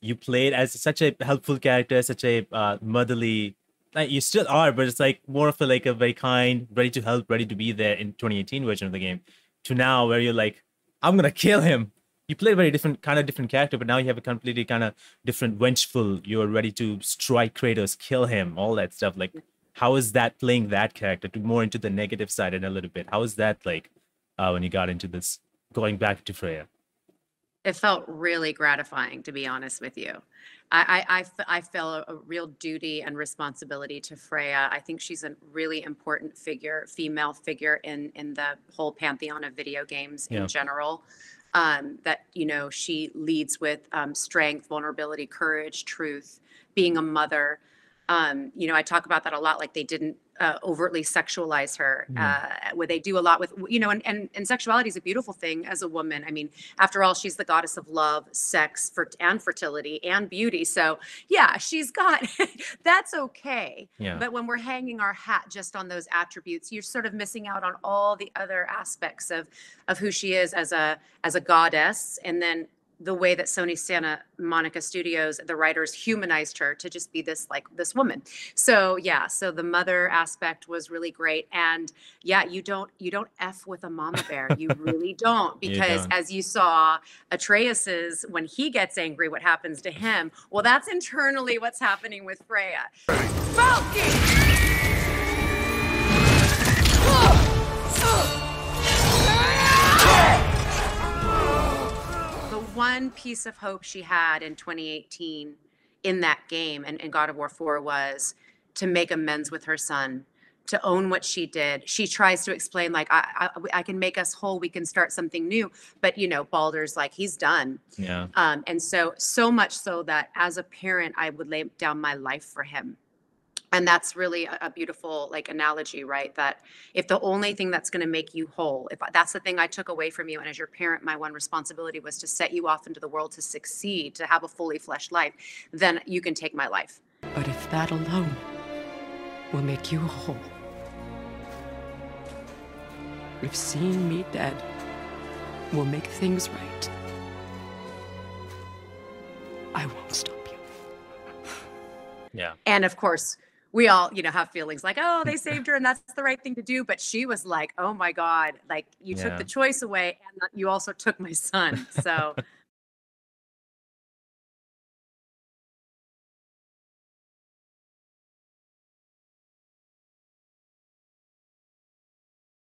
you played as such a helpful character, such a motherly, you still are, but it's like more of a, like a very kind, ready to help, ready to be there in 2018 version of the game, to now where you're like, I'm gonna kill him. You play a very different character, but now you have a completely different vengeful. You're ready to strike Kratos, kill him, all that stuff. Like, how is that playing that character to more into the negative side in a little bit? How is that like when you got into this, going back to Freya? It felt really gratifying, to be honest with you. I felt a real duty and responsibility to Freya. I think she's a really important figure, female figure in the whole pantheon of video games in general. That, you know, she leads with strength, vulnerability, courage, truth, being a mother. You know, I talk about that a lot, like they didn't overtly sexualize her, where they do a lot with, you know, and sexuality is a beautiful thing as a woman. I mean, after all, she's the goddess of love, sex, and fertility and beauty. So yeah, she's got, that's okay. Yeah. But when we're hanging our hat just on those attributes, you're sort of missing out on all the other aspects of who she is as a goddess. And then the way that Sony Santa Monica Studios, the writers humanized her to just be this woman. So yeah, so the mother aspect was really great. And yeah, you don't F with a mama bear. You really don't, because as you saw, Atreus's, when he gets angry, what happens to him? Well, that's internally what's happening with Freya. One piece of hope she had in 2018 in that game and in God of War 4 was to make amends with her son, to own what she did. She tries to explain, like, I can make us whole. We can start something new. But, you know, Baldur's like, he's done. Yeah. And so much so that as a parent, I would lay down my life for him. And that's really a beautiful, like, analogy, right? That if the only thing that's going to make you whole, if that's the thing I took away from you, and as your parent, my one responsibility was to set you off into the world to succeed, to have a fully fleshed life, then you can take my life. But if that alone will make you whole, if seeing me dead will make things right, I won't stop you. Yeah. And of course, we all, you know, have feelings like, oh, they saved her and that's the right thing to do. But she was like, oh my God, like you took the choice away and you also took my son. So